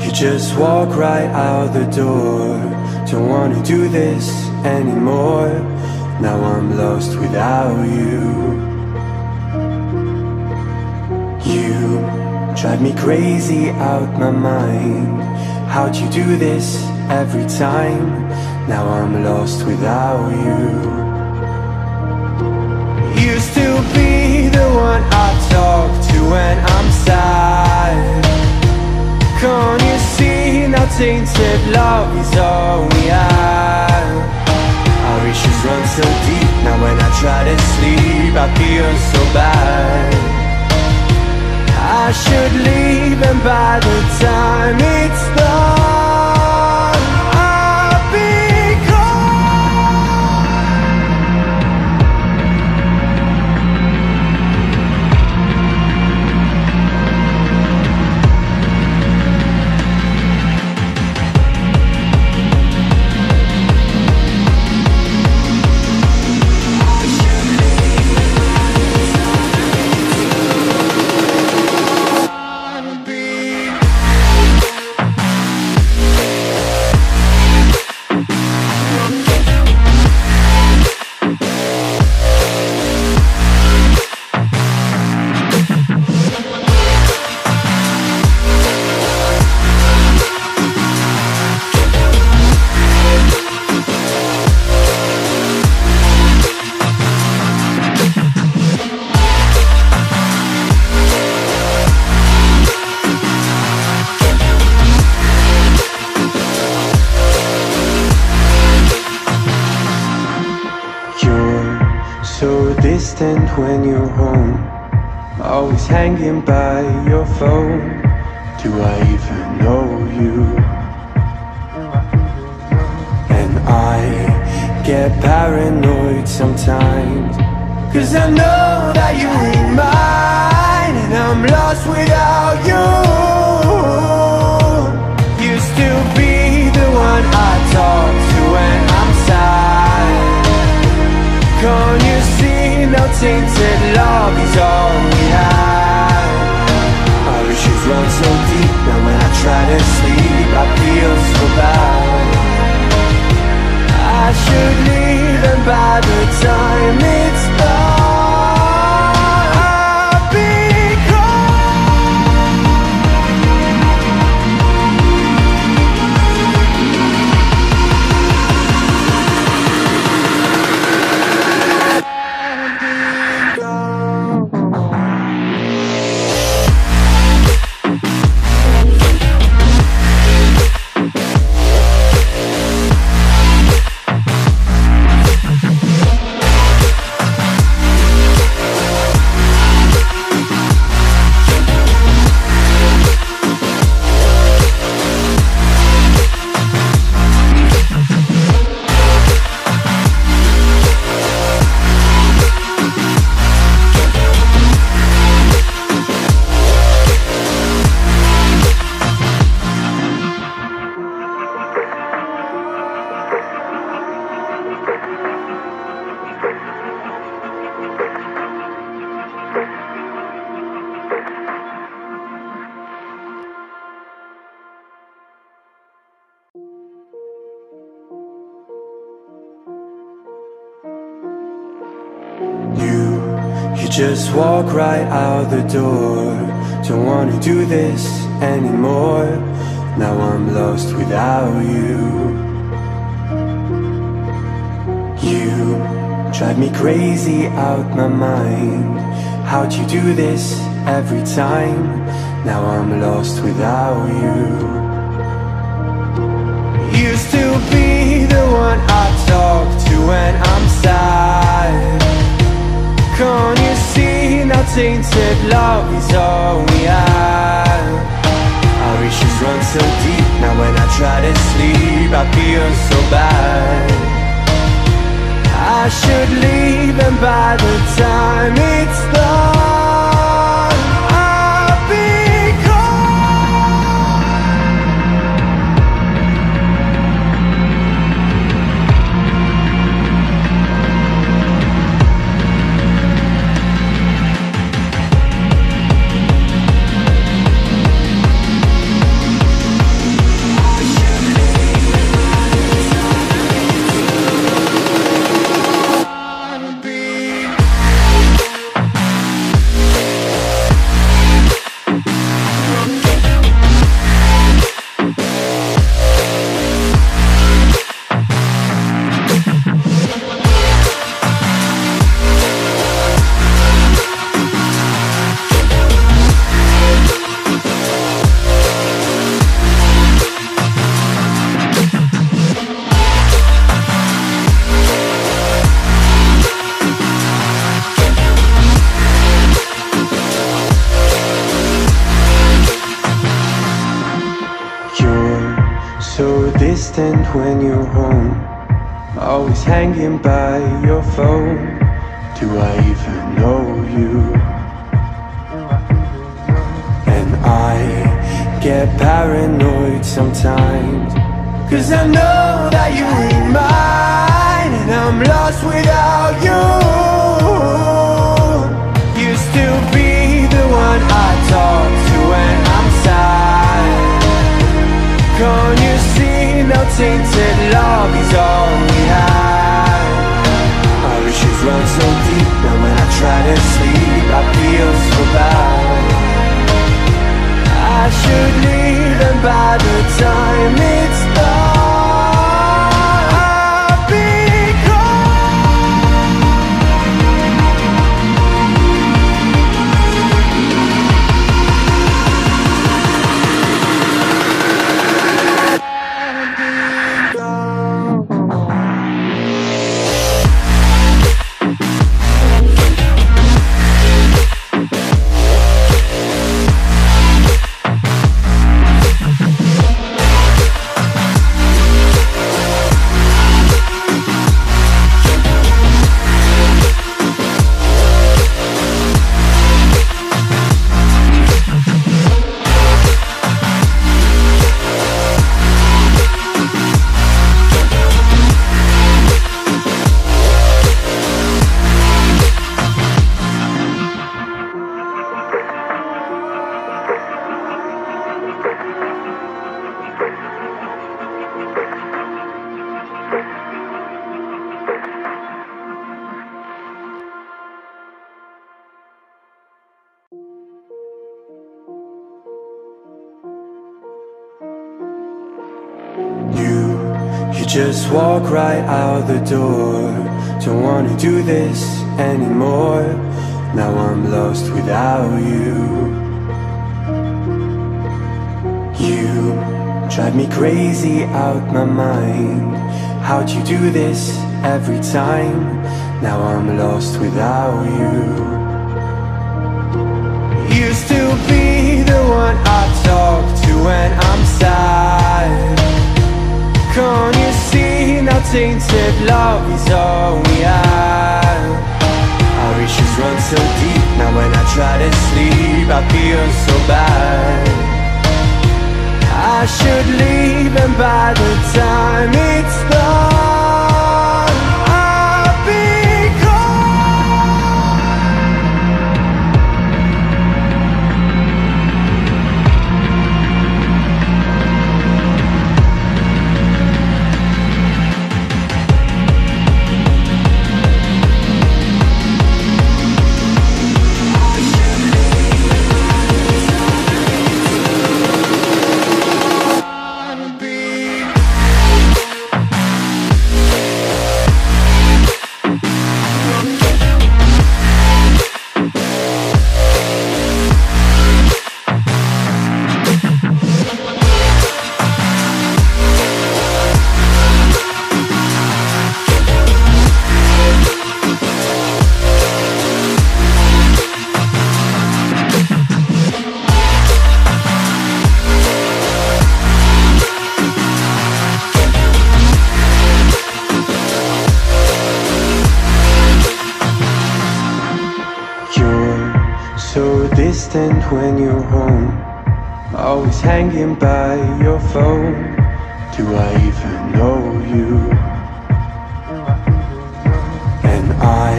You just walk right out the door. Don't wanna do this anymore. Now I'm lost without you. You drive me crazy out my mind. How'd you do this every time? Now I'm lost without you. Used to be the one I talk to when I'm sad. Can't you see now tainted love is all we have? Our issues run so deep, now when I try to sleep I feel so bad. I should leave, and by the time it's done I'll be distant when you're home, always hanging by your phone. Do I even know you? And I get paranoid sometimes, cause I know that you ain't mine, and I'm lost without you. Used to be the one I talk to when I'm sad. Can't you see? Now tainted love is all we have. Our issues run so deep, now when I try to sleep I feel so bad. I should leave, and by the time it's done I'll be just walk right out the door. Don't wanna do this anymore. Now I'm lost without you. You drive me crazy out my mind. How'd you do this every time? Now I'm lost without you. Used to be the one I talk to when I'm sad. Can't you see now tainted love is all we have? Our issues run so deep, now when I try to sleep I feel so bad. I should leave, and by the time it's done I'll be gone. distant when you're home, always hanging by your phone. Do I even know you? And I get paranoid sometimes, 'cause I know that you ain't mine, and I'm lost without you. You still be the one I talk to when I'm sad. Can't you see no tainted love is all we have? Our issues run so deep, and when I try to sleep I feel so bad. I should leave, and by the time it's done I'll be just walk right out the door. Don't wanna do this anymore. Now I'm lost without you. You drive me crazy out my mind. How'd you do this every time? Now I'm lost without you. You still be the one I talk to when I'm sad. Can't you see now tainted love is all we have? Our issues run so deep, now when I try to sleep I feel so bad. I should leave, and by the time it's done I'll be distant when you're home, always hanging by your phone. Do I even know you? And I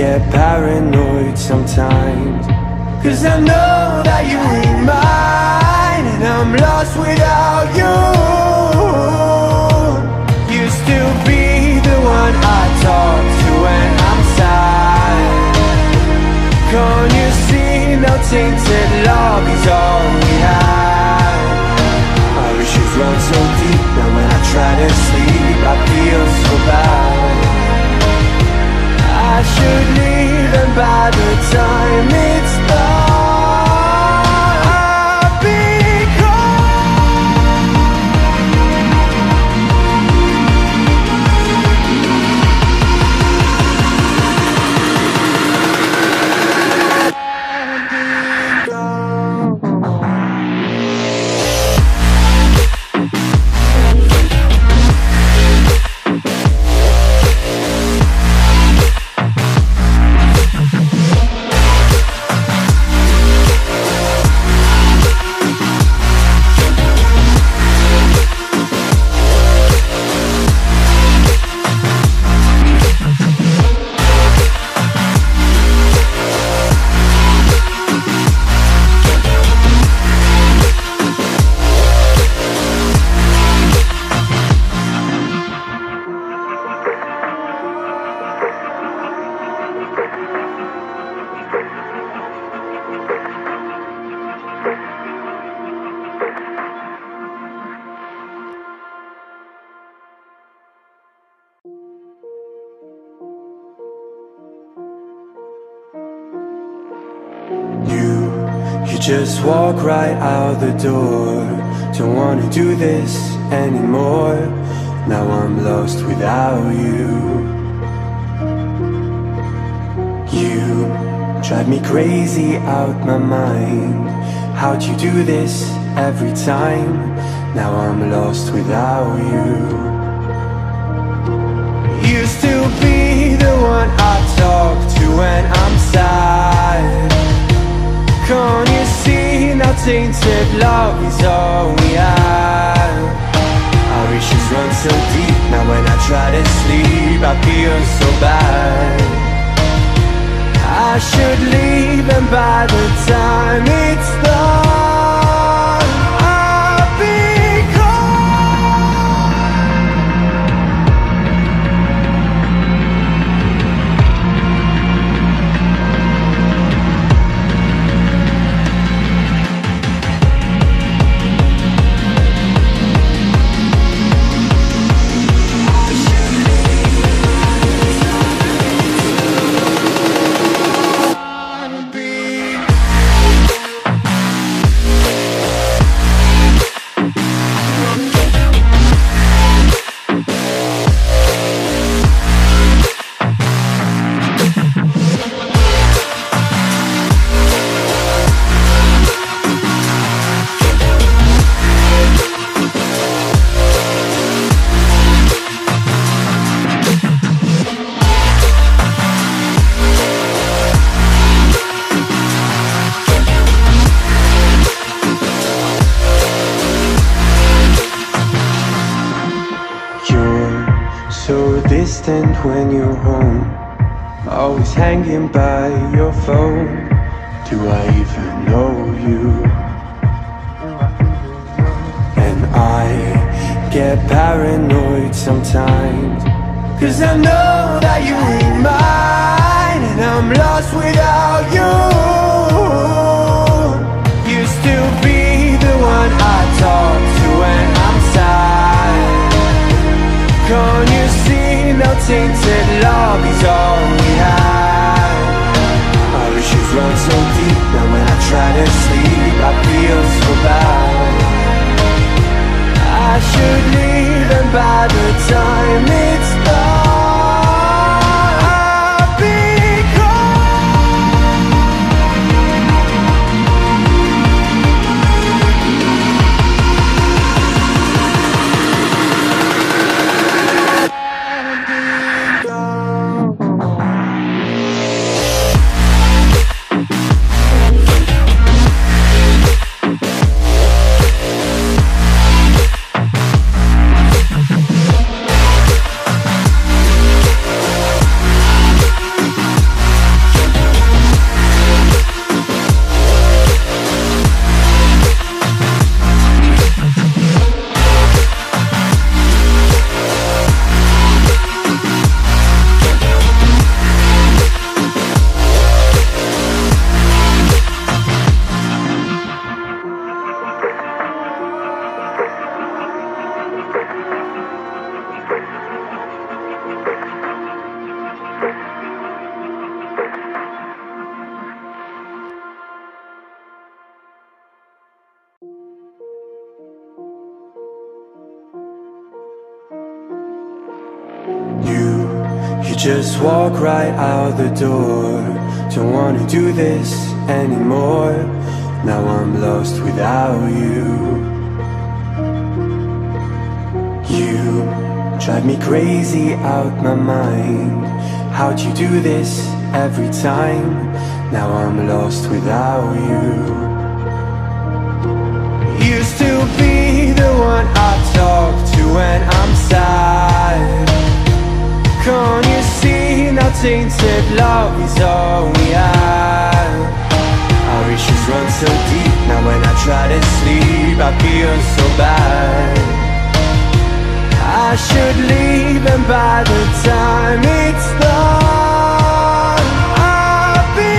get paranoid sometimes, 'cause I know that you ain't mine, and I'm lost without you. You still be the one I talk to when I'm sad. Can't you see? No tainted love is all we have. Our issues run so deep, now when I try to sleep I feel so bad. I should leave, and by the time it's done could just walk right out the door. Don't wanna do this anymore. Now I'm lost without you. You drive me crazy out my mind. How'd you do this every time? Now I'm lost without you. Used to be the one I talk to when I'm sad. Can't you see now tainted love is all we have? Our issues run so deep, now when I try to sleep I feel so bad. I should leave, and by the time it's done I'll be distant when you're home, always hanging by your phone. Do I even know you? And I get paranoid sometimes, cause I know that you ain't mine, and I'm lost without you. Used to be the one I talk to when I'm sad. Can't you see? Now tainted love is all we have. Our issues run so deep, now when I try to sleep I feel so bad. I should leave, and by the time it's done I'll be just walk right out the door. Don't wanna do this anymore. Now I'm lost without you. You drive me crazy out my mind. How'd you do this every time? Now I'm lost without you. Used to be the one I talk to when I'm sad. Can't you see now tainted love is all we have? Our issues run so deep, now when I try to sleep I feel so bad. I should leave, and by the time it's done I'll be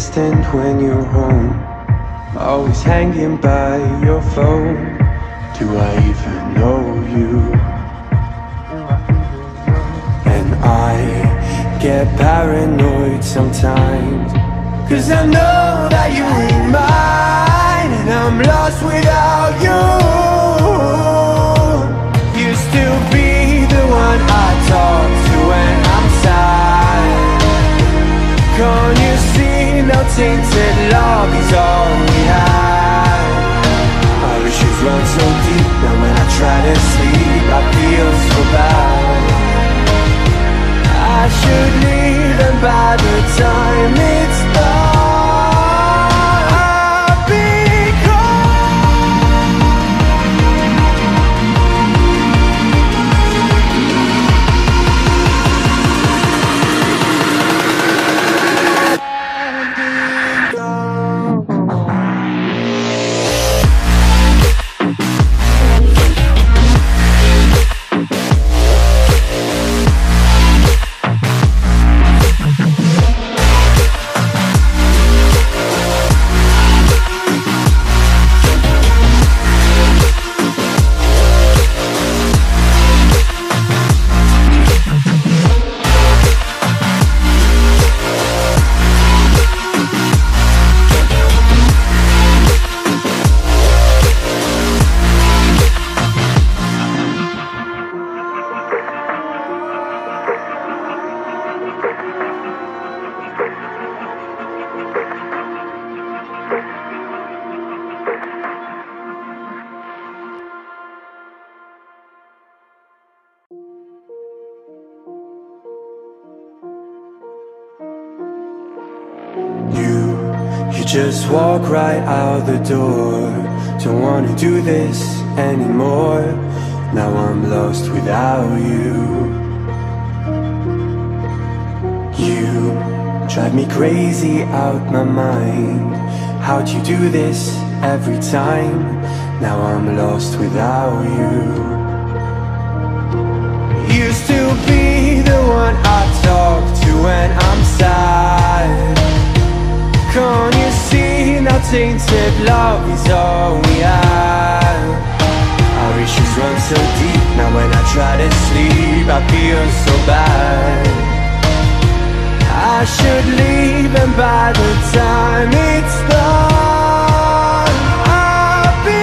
distant when you're home, always hanging by your phone. Do I even know you? And I get paranoid sometimes, 'cause I know that you ain't mine, and I'm lost without you. You still be the one I talk to when I'm sad. Can't you see no tainted love is all we have? Our issues run so deep that when I try to sleep I feel so bad. I should leave, and by the time it's done I'll be just walk right out the door. Don't wanna do this anymore. Now I'm lost without you. You drive me crazy out my mind. How'd you do this every time? Now I'm lost without you. You still be the one I talk to when I'm sad. Can't you see now tainted love is all we have? Our issues run so deep, now when I try to sleep I feel so bad. I should leave, and by the time it's done I'll be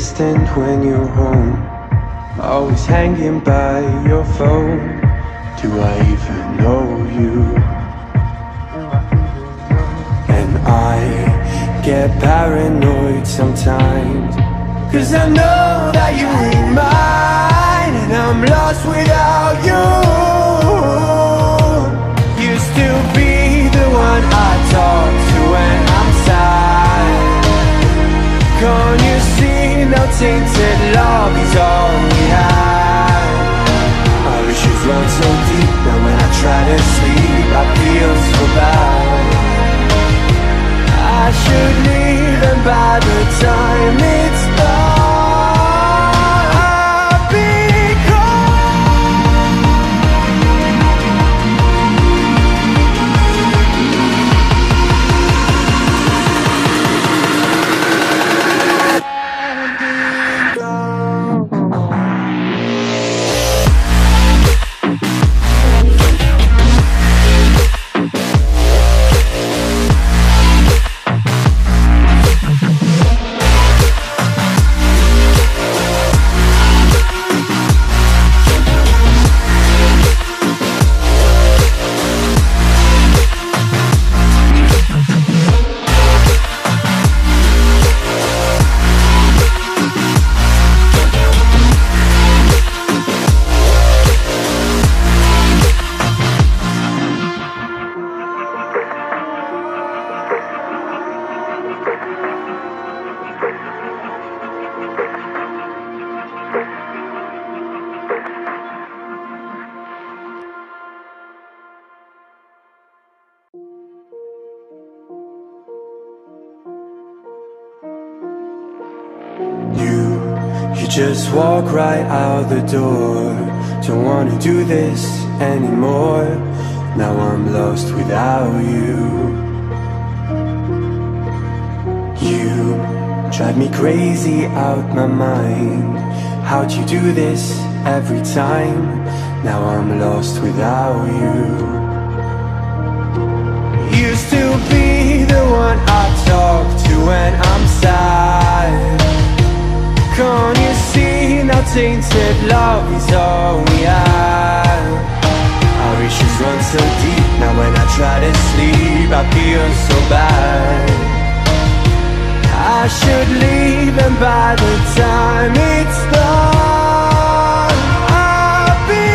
distant when you're home, always hanging by your phone. Do I even know you? And I get paranoid sometimes, 'cause I know that you ain't mine, and I'm lost without you. You still be the one I talk to when I'm sad. Can't you see? No tainted love is all we have. Our issues run so deep that when I try to sleep I feel so bad. I should leave, and by the time it's done I'll be gone. could just walk right out the door. Don't wanna do this anymore. Now I'm lost without you. You drive me crazy out my mind. How'd you do this every time? Now I'm lost without you. Used to be the one I talk to when I'm sad. Can't you see now tainted love is all we have? Our issues run so deep, now when I try to sleep I feel so bad. I should leave, and by the time it's done I'll be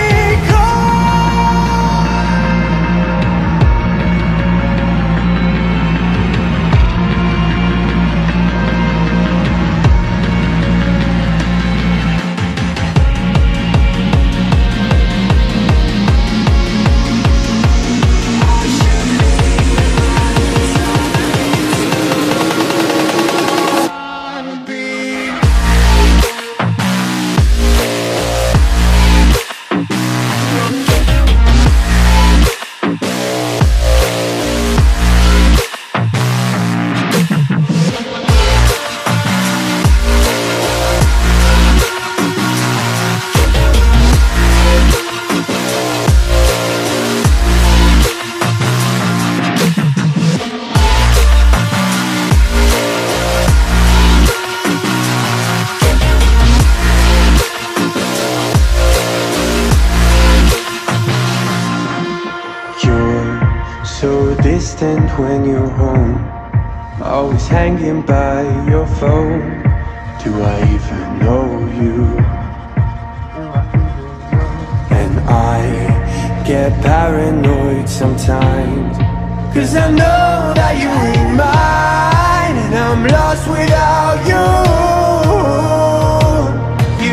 distant when you're home, always hanging by your phone. Do I even know you? And I get paranoid sometimes, cause I know that you ain't mine, and I'm lost without you.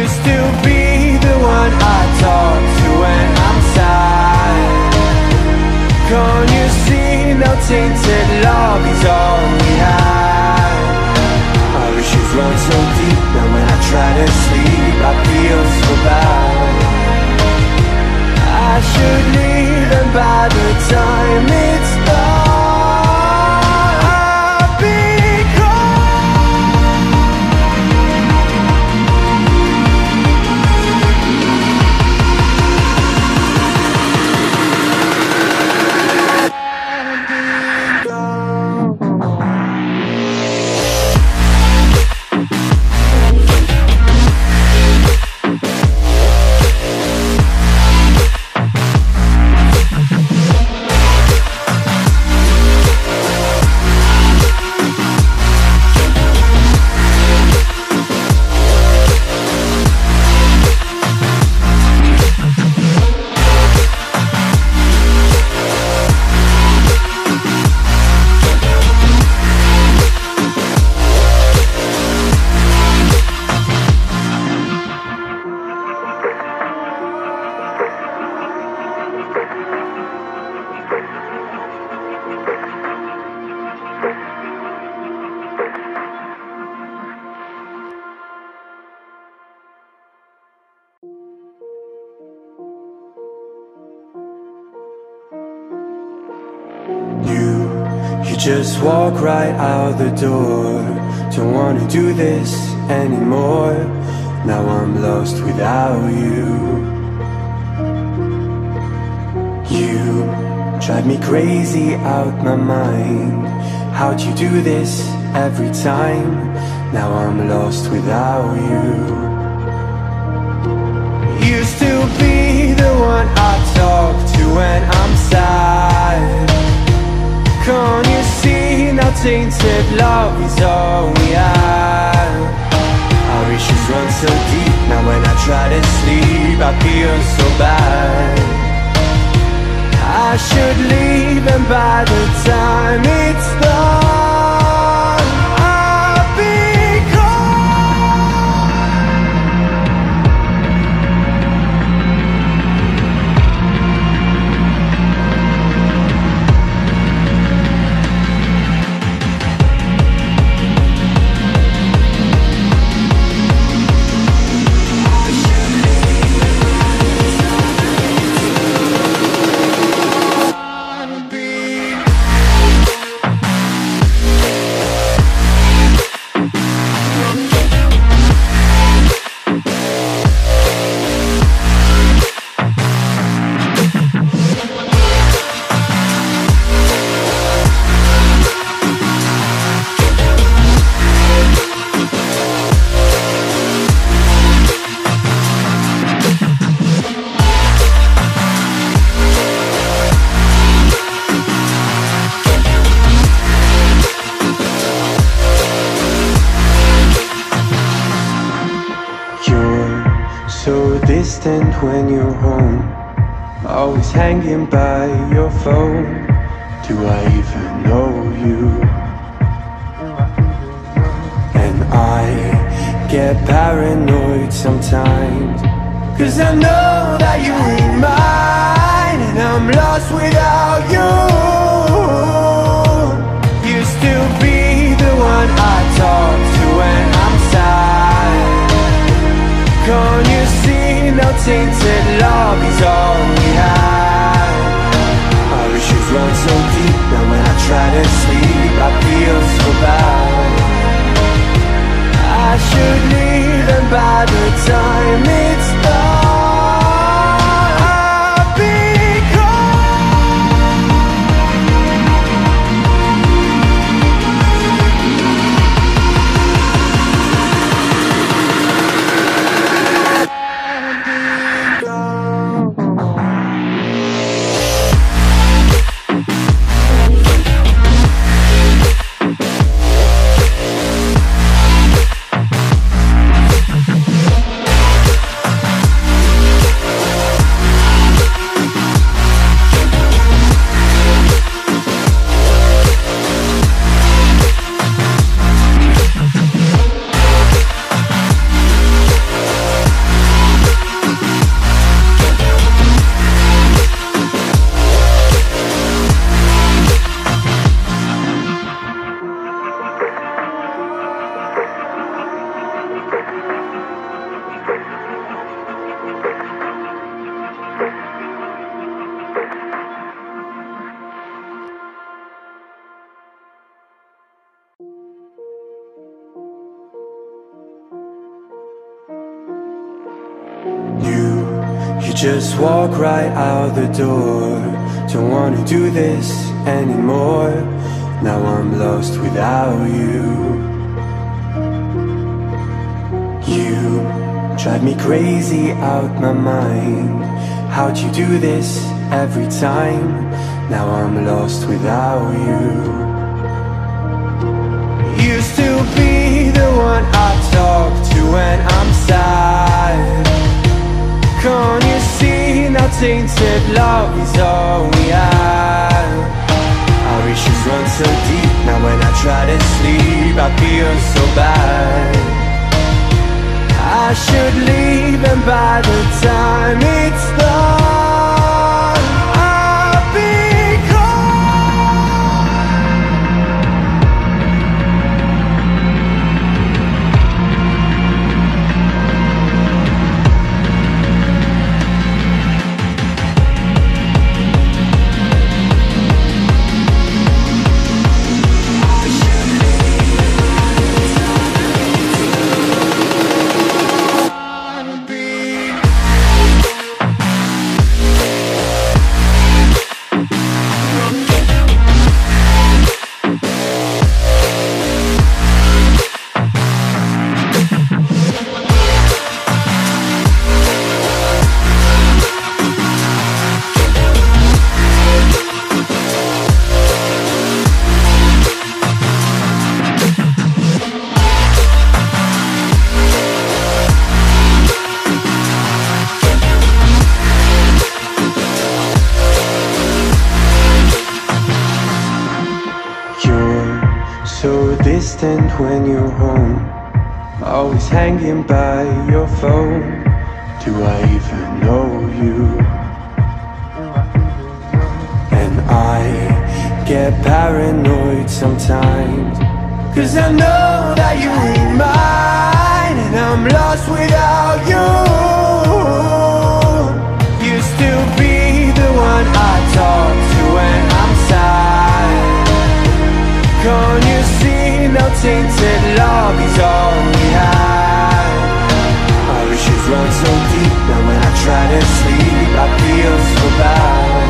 Used to be the one I talk to when I'm sad. Can't you see? Now tainted love is all we have. Our issues run so deep, now when I try to sleep I feel so bad. I should leave, and by the time it's done I'll be just walk right out the door. Don't wanna do this anymore. Now I'm lost without you. You drive me crazy out my mind. How'd you do this every time? Now I'm lost without you. Used to be the one I talk to when I'm sad. Can't you see now tainted love is all we have? Our issues run so deep, now when I try to sleep I feel so bad. I should leave, and by the time it's done I'll be so distant when you're home, always hanging by your phone. Do I even know you? And I get paranoid sometimes, 'cause I know that you ain't mine, and I'm lost without you. You still be the one I talk to when I'm sad. Can't you see no tainted love is all we have? Our issues run so deep, now when I try to sleep I feel so bad. I should leave, and by the time it's done just walk right out the door. Don't wanna do this anymore. Now I'm lost without you. You drive me crazy out my mind. How'd you do this every time? Now I'm lost without you. You still be the one I talk to when I'm sad. Can't you see now tainted love is all we have? Our issues run so deep, now when I try to sleep I feel so bad. I should leave, and by the time it's done when you're home, always hanging by your phone. Do I even know you? And I get paranoid sometimes, 'cause I know that you ain't mine, and I'm lost without you. You still be the one I talk to when I'm sad. Can't you see no tainted love is all we have? Our issues run so deep, now when I try to sleep I feel so bad.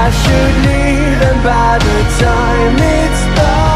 I should leave, and by the time it's done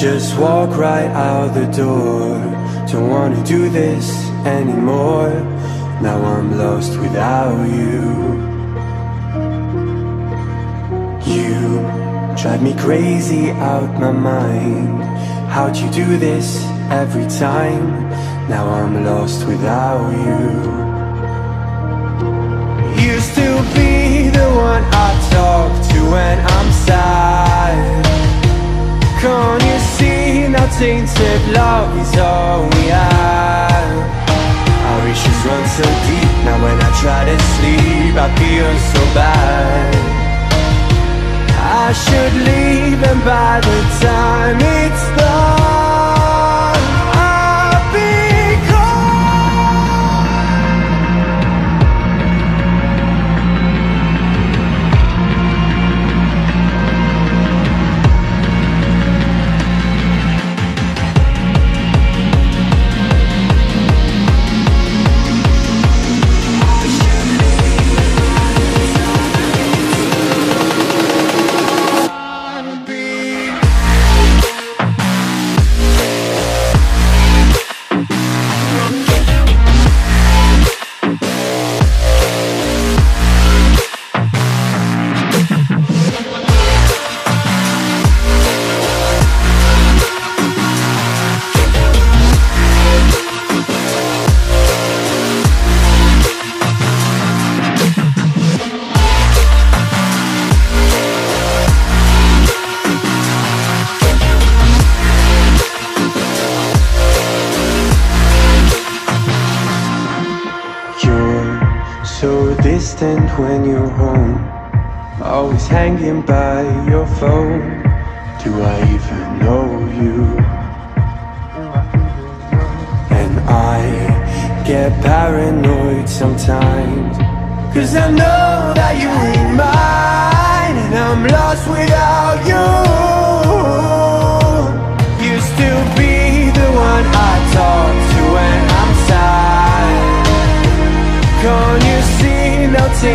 just walk right out the door. Don't wanna do this anymore. Now I'm lost without you. You drive me crazy out my mind. How'd you do this every time? Now I'm lost without you. Used to be the one I talk to when I'm sad. Can't you see now tainted love is all we have? Our issues run so deep, now when I try to sleep I feel so bad. I should leave, and by the time it's done I'll be distant when you're home, always hanging by your phone. Do I even know you? And I get paranoid sometimes, cause I know that you ain't mine, and I'm lost without you. Used to be the one I talk to when I'm sad. Can't you see? Now tainted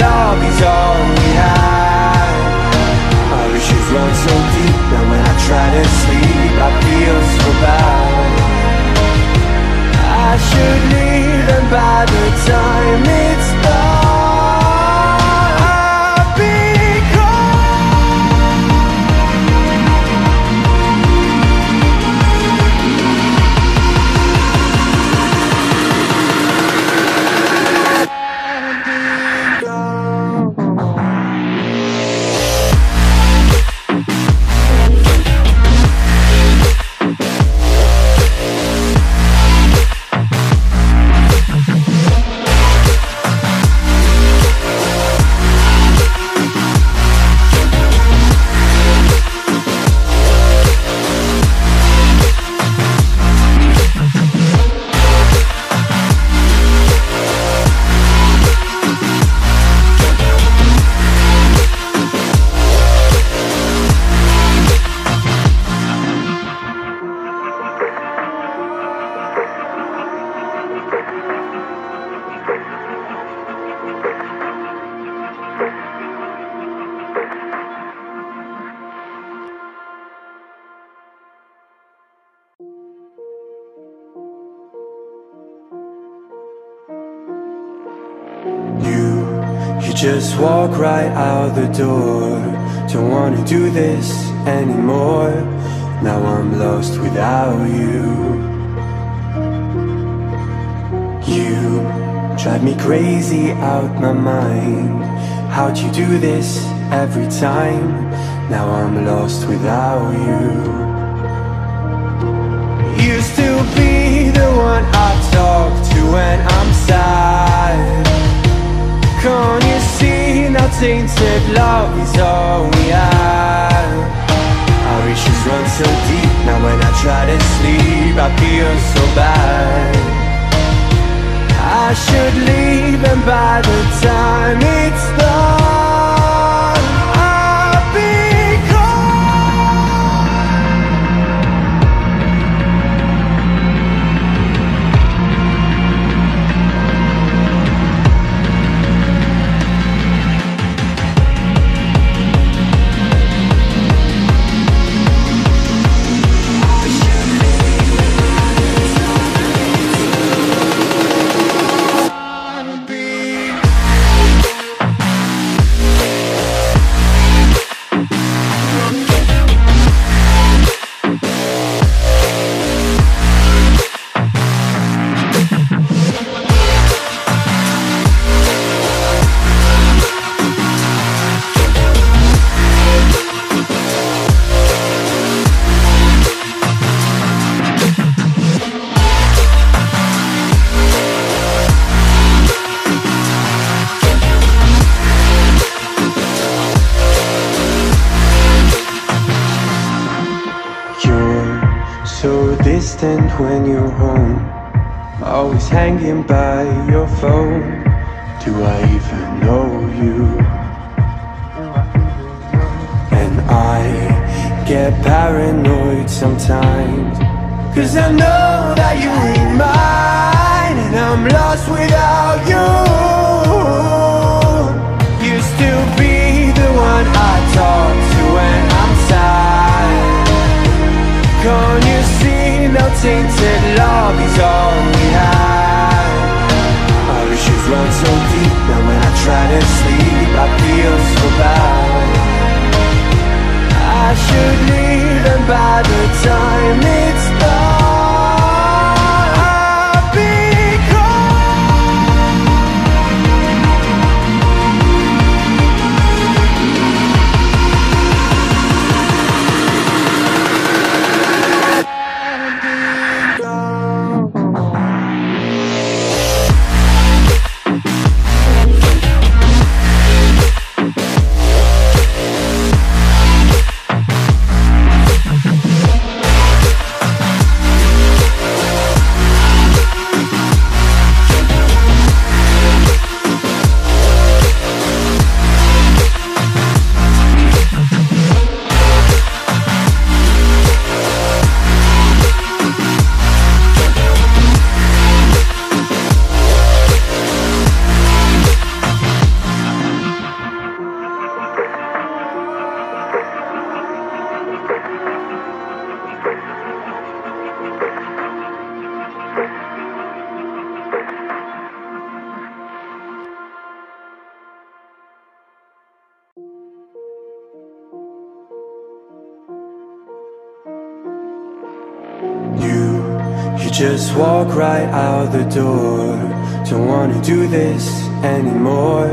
love is all we have. Our issues run so deep, now when I try to sleep I feel so bad. I should leave, and by the time it's done I'll be just walk right out the door. Don't wanna do this anymore. Now I'm lost without you. You drive me crazy out my mind. How'd you do this every time? Now I'm lost without you. Used to be the one I talk to when I'm sad. Can't you see now tainted love is all we have? Our issues run so deep, now when I try to sleep I feel so bad. I should leave, and by the time it's done I'll be distant when you're home, always hanging by your phone. Do I even know you? And I get paranoid sometimes, 'cause I know that you ain't mine, and I'm lost without you. Used to be the one I talk to when I'm sad. Can't you see no tainted love is all we have? Our issues run so deep, now when I try to sleep I feel so bad. I should leave, and by the time it's done I'll be just walk right out the door. Don't wanna do this anymore.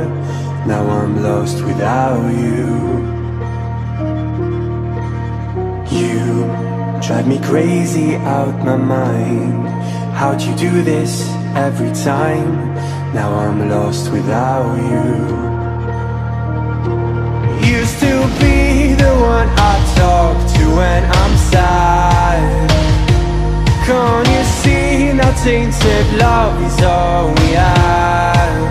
Now I'm lost without you. You drive me crazy out my mind. How'd you do this every time? Now I'm lost without you. Used to be the one I talk to when I'm sad. Can't you see now tainted love is all we have?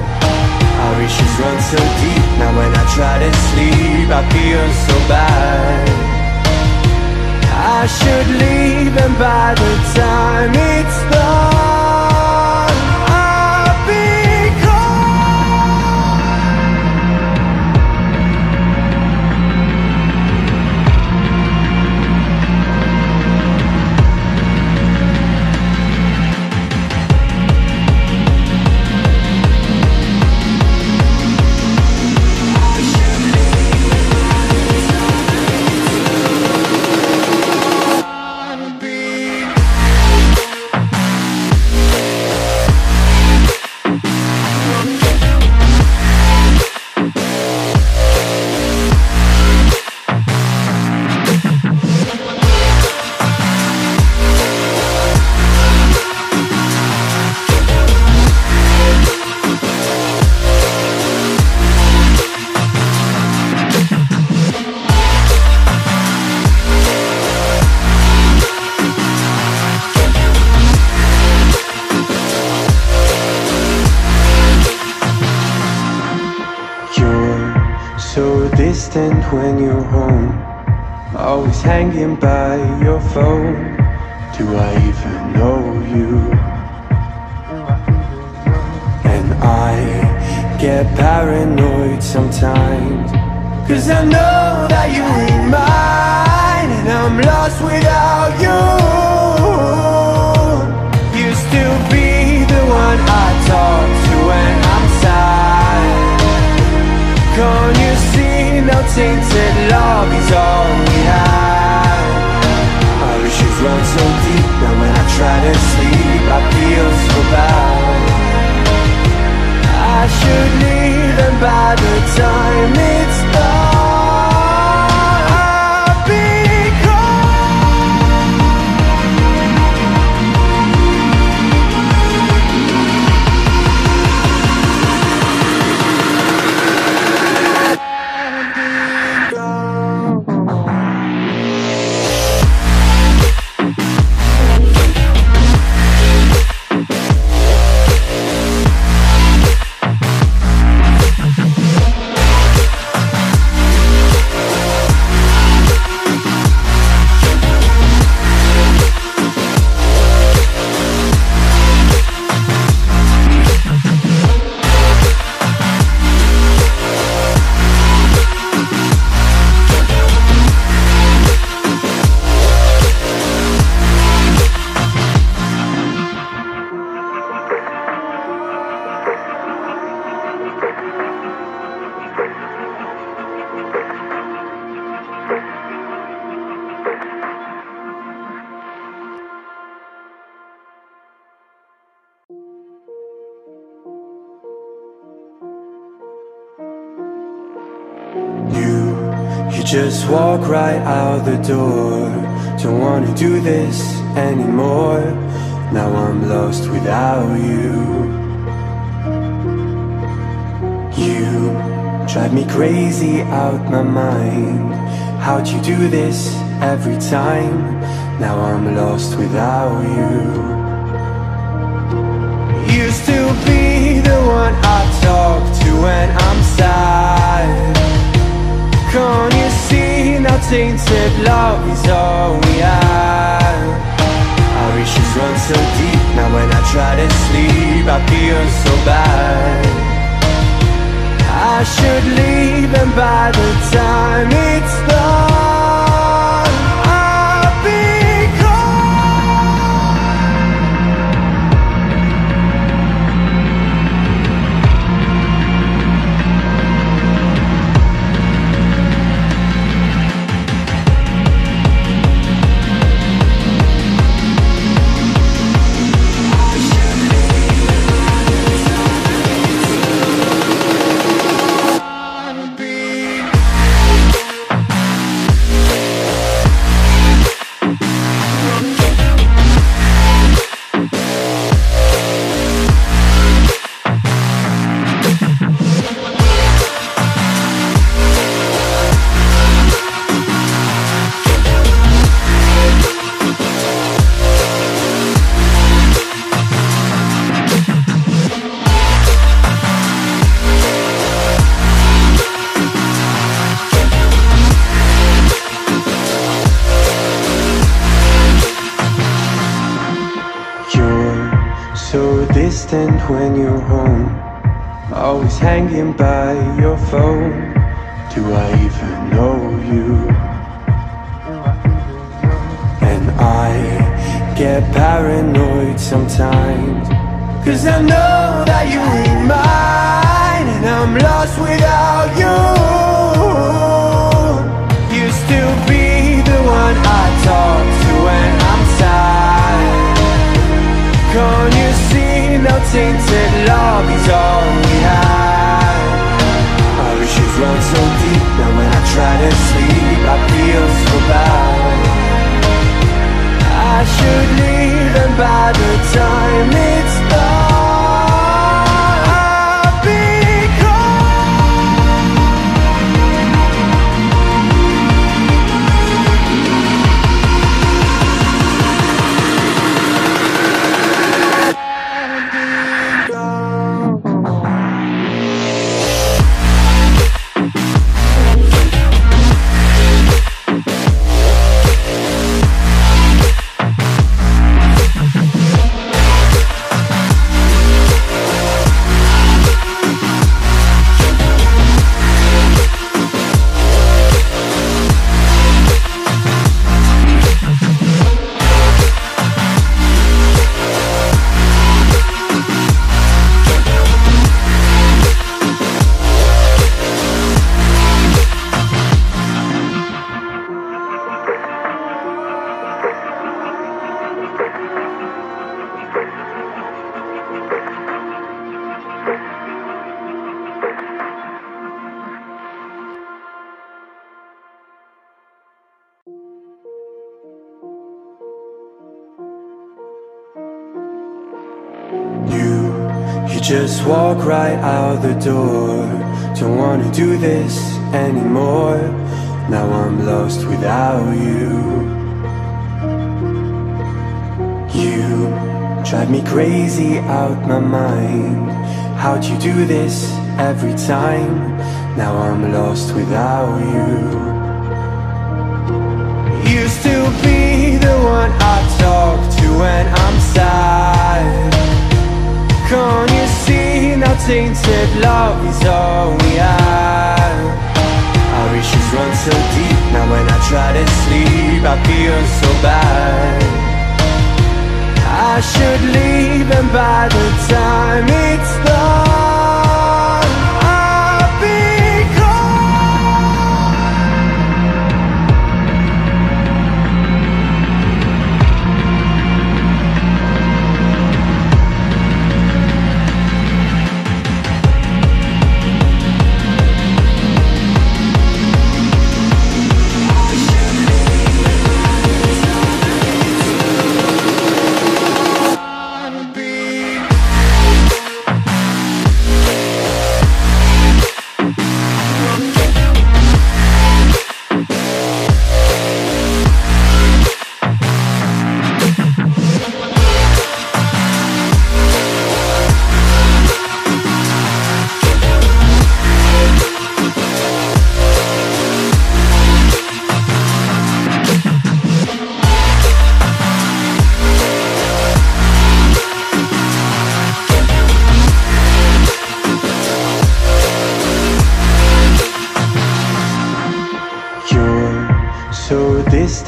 Our issues run so deep, now when I try to sleep I feel so bad. I should leave, and by the time it's done I'll be distant when you're home, always hanging by your phone. Do I even know you? And I get paranoid sometimes, 'cause I know that you ain't mine, and I'm lost without you. Used to be the one I talk to when I'm sad. Can't you see now tainted love is all we have? Our issues run so deep, now when I try to sleep I feel so bad. I should leave, and by the time it's done I'll be You just walk right out the door. Don't wanna do this anymore. Now I'm lost without you. You drive me crazy out my mind. How'd you do this every time? Now I'm lost without you. Used to be the one I talk to when I'm sad. Can't you see now tainted love is all we have? Our issues run so deep, now when I try to sleep I feel so bad. I should leave, and by the time it's done I'll be distant when you're home, always hanging by your phone. Do I even know you? And I get paranoid sometimes, cause I know that you ain't mine, and I'm lost without you. Used to be the one I talk to when I'm sad. Can't you see? Now tainted love is all we have. Our issues run so deep, now when I try to sleep I feel so bad. I should leave, and by the time it's done I'll be just walk right out the door. Don't wanna do this anymore. Now I'm lost without you. You drive me crazy out my mind. How'd you do this every time? Now I'm lost without you. Used to be the one I talk to when I'm sad. Can't you see now tainted love is all we have? Our issues run so deep, now when I try to sleep I feel so bad. I should leave, and by the time it's done I'll be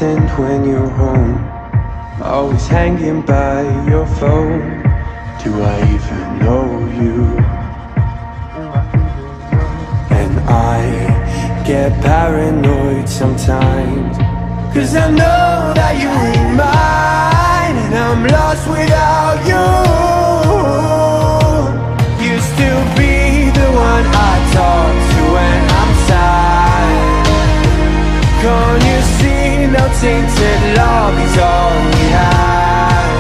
distant when you're home, always hanging by your phone. Do I even know you? And I get paranoid sometimes, 'cause I know that you ain't mine, and I'm lost without you. Used to be the one I talk to when I'm sad. Can't you see no tainted love is all we have?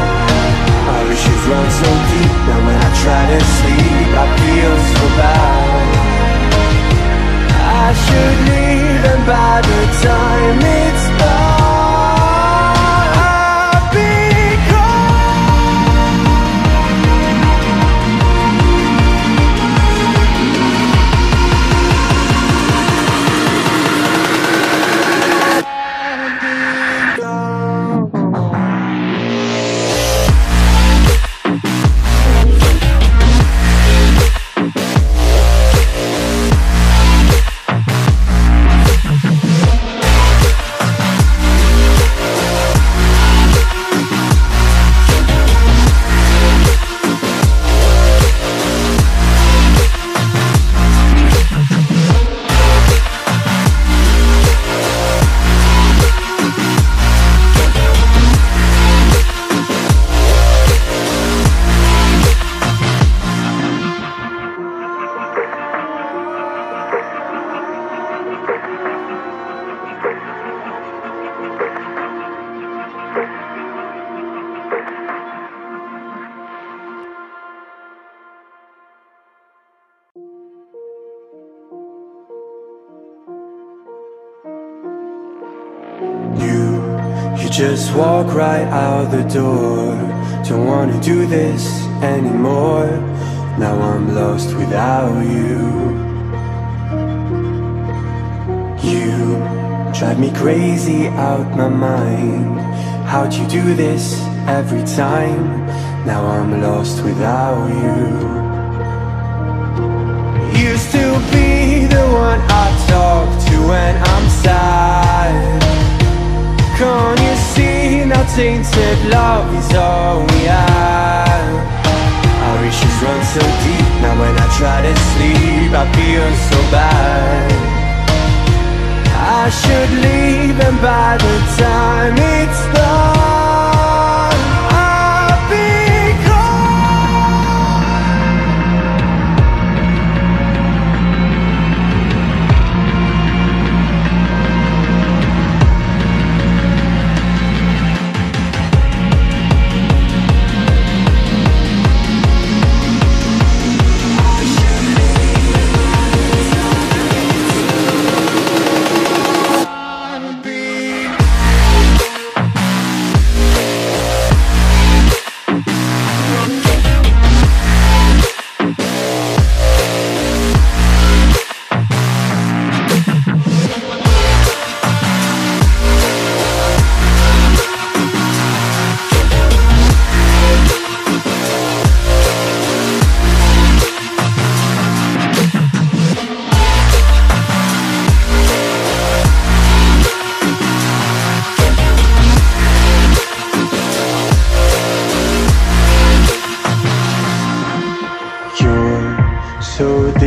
Our issues run so deep, now when I try to sleep I feel so bad. I should leave, and by the time it's gone I'll be just walk right out the door. Don't wanna do this anymore. Now I'm lost without you. You drive me crazy out my mind. How'd you do this every time? Now I'm lost without you. Used to be the one I talk to when I'm sad. Can't you see now tainted love is all we have? Our issues run so deep, now when I try to sleep I feel so bad. I should leave, and by the time it's done I'll be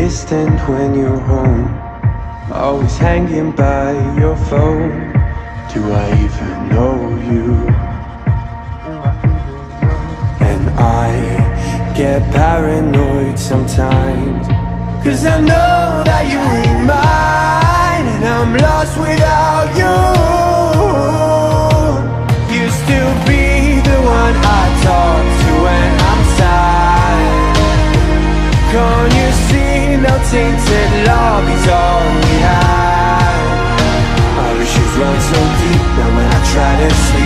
distant when you're home, always hanging by your phone. Do I even know you? And I get paranoid sometimes, 'cause I know that you ain't mine, and I'm lost without you. Used to be the one I talk to when I'm sad. Can't you see now tainted love is all we have? Our issues run so deep, now when I try to sleep